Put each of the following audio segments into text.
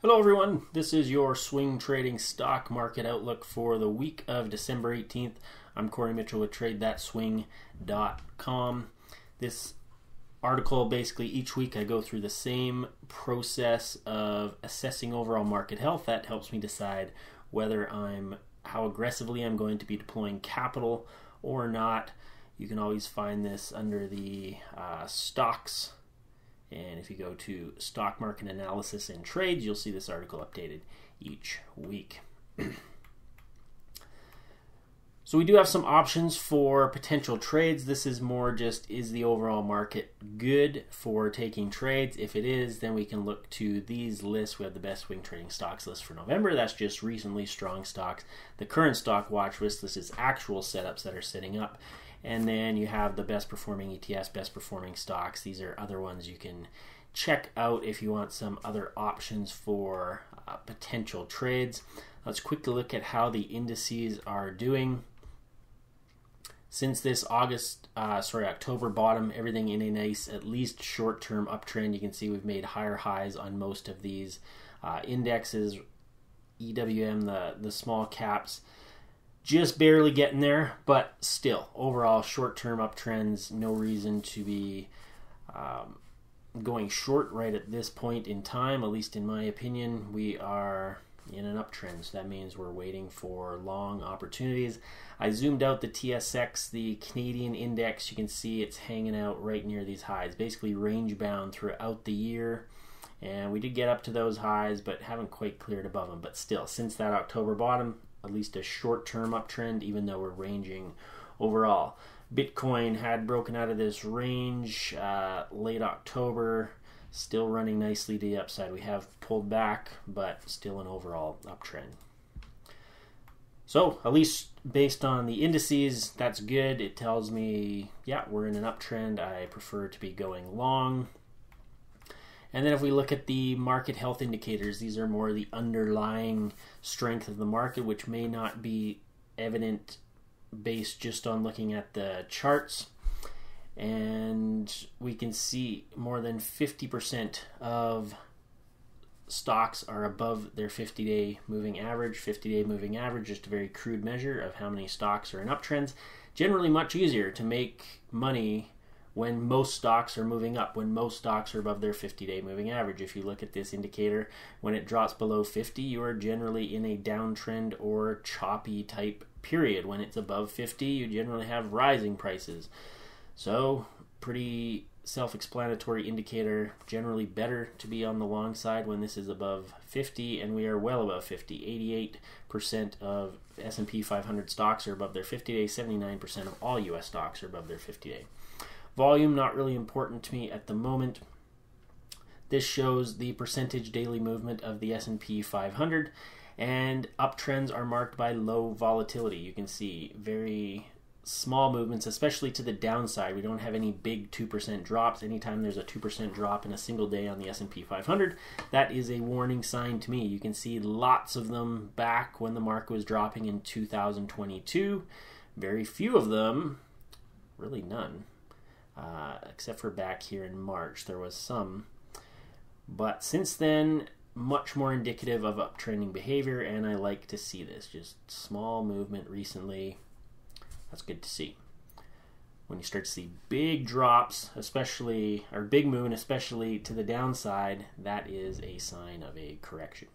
Hello everyone, this is your swing trading stock market outlook for the week of December 18th. I'm Cory Mitchell with TradeThatSwing.com. This article, basically each week I go through the same process of assessing overall market health. That helps me decide whether how aggressively I'm going to be deploying capital or not. You can always find this under the stocks. And if you go to stock market analysis and trades, you'll see this article updated each week. So we do have some options for potential trades. This is more just, is the overall market good for taking trades? If it is, then we can look to these lists. We have the best swing trading stocks list for November. That's just recently strong stocks. The current stock watch list, this is actual setups that are setting up. And then you have the best performing ETFs, best performing stocks. These are other ones you can check out if you want some other options for potential trades. Let's quickly look at how the indices are doing. Since this October bottom, everything in a nice, at least short-term uptrend. You can see we've made higher highs on most of these indexes. EWM, the small caps, just barely getting there, but still, overall short-term uptrends, no reason to be going short right at this point in time, at least in my opinion. We are in an uptrend, so that means we're waiting for long opportunities. I zoomed out the TSX, the Canadian index. You can see it's hanging out right near these highs, basically range-bound throughout the year. And we did get up to those highs, but haven't quite cleared above them. But still, since that October bottom, at least a short-term uptrend, even though we're ranging overall. Bitcoin had broken out of this range late October, still running nicely to the upside. We have pulled back, but still an overall uptrend. So at least based on the indices, that's good. It tells me, yeah, we're in an uptrend. I prefer to be going long. And then if we look at the market health indicators, these are more the underlying strength of the market, which may not be evident based just on looking at the charts. And we can see more than 50% of stocks are above their 50-day moving average. 50-day moving average, just a very crude measure of how many stocks are in uptrends. Generally much easier to make money when most stocks are moving up, when most stocks are above their 50-day moving average. If you look at this indicator, when it drops below 50, you are generally in a downtrend or choppy type period. When it's above 50, you generally have rising prices. So pretty self-explanatory indicator, generally better to be on the long side when this is above 50, and we are well above 50. 88% of S&P 500 stocks are above their 50-day, 79% of all U.S. stocks are above their 50-day. Volume, not really important to me at the moment. This shows the percentage daily movement of the S&P 500, and uptrends are marked by low volatility. You can see very small movements, especially to the downside. We don't have any big 2% drops. Anytime there's a 2% drop in a single day on the S&P 500, that is a warning sign to me. You can see lots of them back when the market was dropping in 2022. Very few of them, really none. Except for back here in March, there was some. But since then, much more indicative of uptrending behavior, and I like to see this. Just small movement recently. That's good to see. When you start to see big drops, especially, or big movement, especially to the downside, that is a sign of a correction.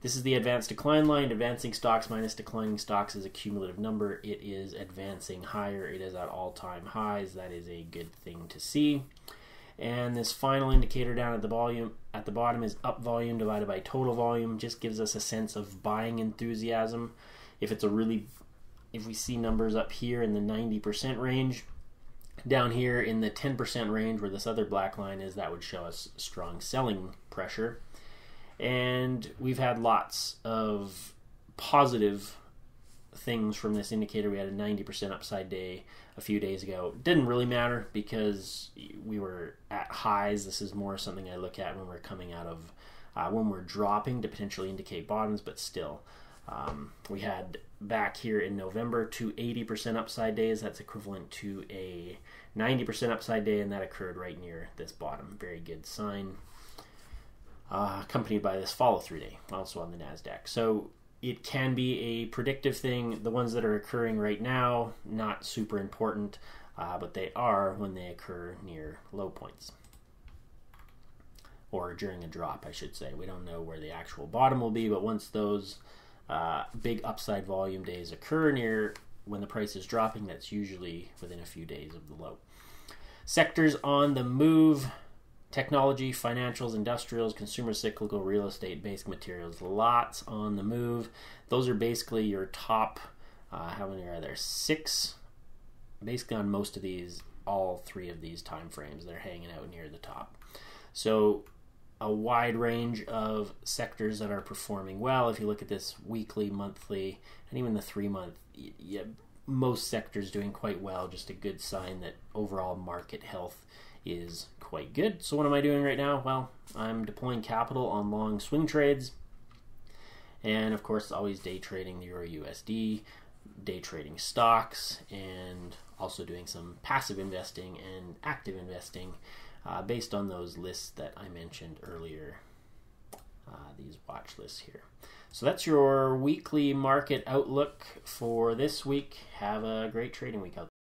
This is the advanced decline line. Advancing stocks minus declining stocks is a cumulative number. It is advancing higher. It is at all-time highs. That is a good thing to see. And this final indicator down at the bottom is up volume divided by total volume. Just gives us a sense of buying enthusiasm. If we see numbers up here in the 90% range, down here in the 10% range where this other black line is, that would show us strong selling pressure. And we've had lots of positive things from this indicator. We had a 90% upside day a few days ago. Didn't really matter because we were at highs. This is more something I look at when we're coming out of, when we're dropping to potentially indicate bottoms, but still. We had back here in November 280% upside days. That's equivalent to a 90% upside day, and that occurred right near this bottom. Very good sign. accompanied by this follow-through day, also on the NASDAQ. So it can be a predictive thing. The ones that are occurring right now, not super important, but they are when they occur near low points, or during a drop, I should say. We don't know where the actual bottom will be, but once those big upside volume days occur near when the price is dropping, that's usually within a few days of the low. Sectors on the move: technology, financials, industrials, consumer cyclical, real estate, basic materials. Lots on the move. Those are basically your top, how many are there? 6. Basically on most of these, all 3 of these time frames, they're hanging out near the top. So a wide range of sectors that are performing well. If you look at this weekly, monthly, and even the 3-month, most sectors doing quite well, just a good sign that overall market health is quite good. So what am I doing right now? Well, I'm deploying capital on long swing trades, and of course always day trading the Euro USD, day trading stocks, and also doing some passive investing and active investing based on those lists that I mentioned earlier, these watch lists here. So that's your weekly market outlook for this week. Have a great trading week out there.